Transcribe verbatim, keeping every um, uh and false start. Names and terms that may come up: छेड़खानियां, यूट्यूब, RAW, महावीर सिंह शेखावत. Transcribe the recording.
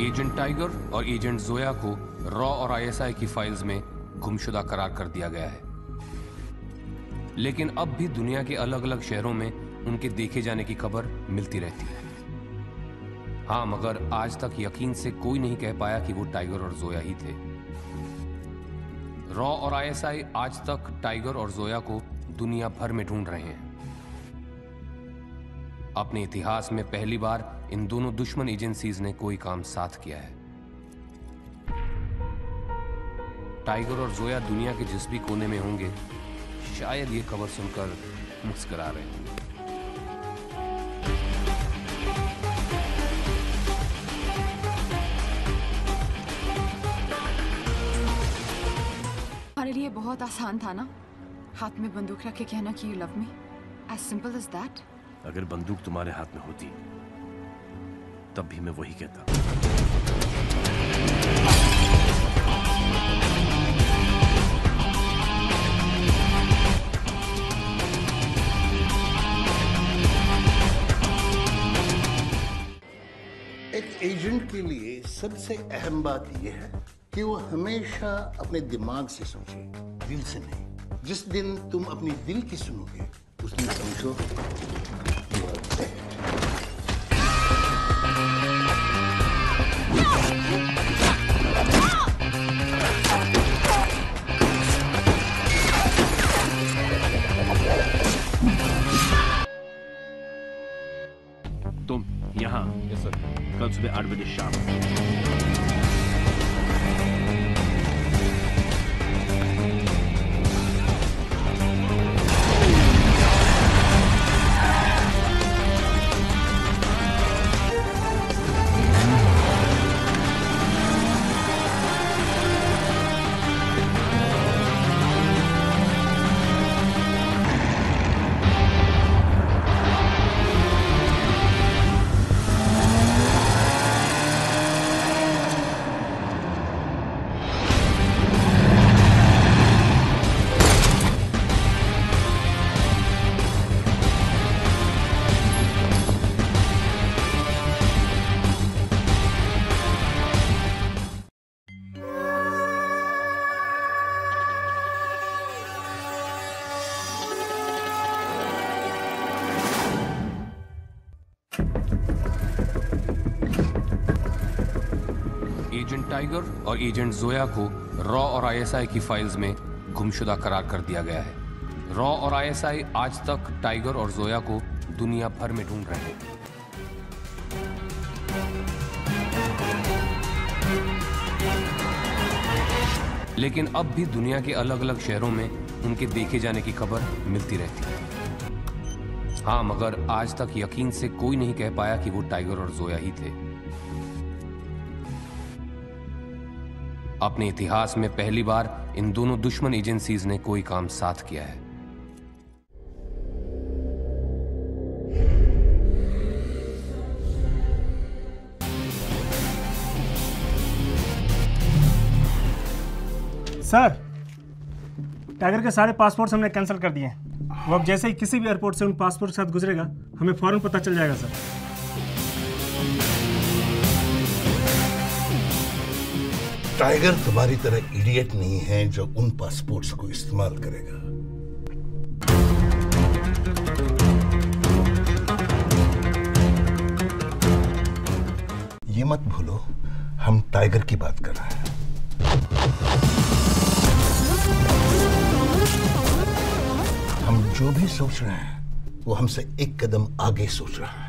Agent tiger और agent Zoya को रॉ और आईएसआई की फाइल्स में गुमशुदा करार कर दिया गया है, लेकिन अब भी दुनिया के अलग अलग शहरों में उनके देखे जाने की खबर मिलती रहती है। हाँ, मगर आज तक यकीन से कोई नहीं कह पाया कि वो टाइगर और जोया ही थे। रॉ और आईएसआई आज तक टाइगर और जोया को दुनिया भर में ढूंढ रहे हैं। अपने इतिहास में पहली बार इन दोनों दुश्मन एजेंसीज ने कोई काम साथ किया है। टाइगर और जोया दुनिया के जिस भी कोने में होंगे, शायद ये खबर सुनकर मुस्कुरा रहे होंगे। हमारे लिए बहुत आसान था ना, हाथ में बंदूक रख के कहना कि you love me, as simple as that. अगर बंदूक तुम्हारे हाथ में होती तब भी मैं वही कहता। एक एजेंट के लिए सबसे अहम बात यह है कि वो हमेशा अपने दिमाग से सोचे, दिल से नहीं। जिस दिन तुम अपने दिल की सुनोगे, उस दिन समझो तुम यहाँ। यस सर, कल सुबह आठ बजे शाम। एजेंट टाइगर और एजेंट जोया को रॉ और आईएसआई की फाइल्स में गुमशुदा करार कर दिया गया है। रॉ और आईएसआई आज तक टाइगर और जोया को दुनिया भर में ढूंढ रहे हैं। लेकिन अब भी दुनिया के अलग अलग शहरों में उनके देखे जाने की खबर मिलती रहती है। हाँ, मगर आज तक यकीन से कोई नहीं कह पाया कि वो टाइगर और जोया ही थे। अपने इतिहास में पहली बार इन दोनों दुश्मन एजेंसीज ने कोई काम साथ किया है। सर, टाइगर के सारे पासपोर्ट्स हमने कैंसिल कर दिए हैं। वो अब जैसे ही किसी भी एयरपोर्ट से उन पासपोर्ट के साथ गुजरेगा, हमें फौरन पता चल जाएगा। सर, टाइगर तुम्हारी तरह इडियट नहीं है जो उन पासपोर्ट्स को इस्तेमाल करेगा। ये मत भूलो, हम टाइगर की बात कर रहे हैं। हम जो भी सोच रहे हैं वो हमसे एक कदम आगे सोच रहा है।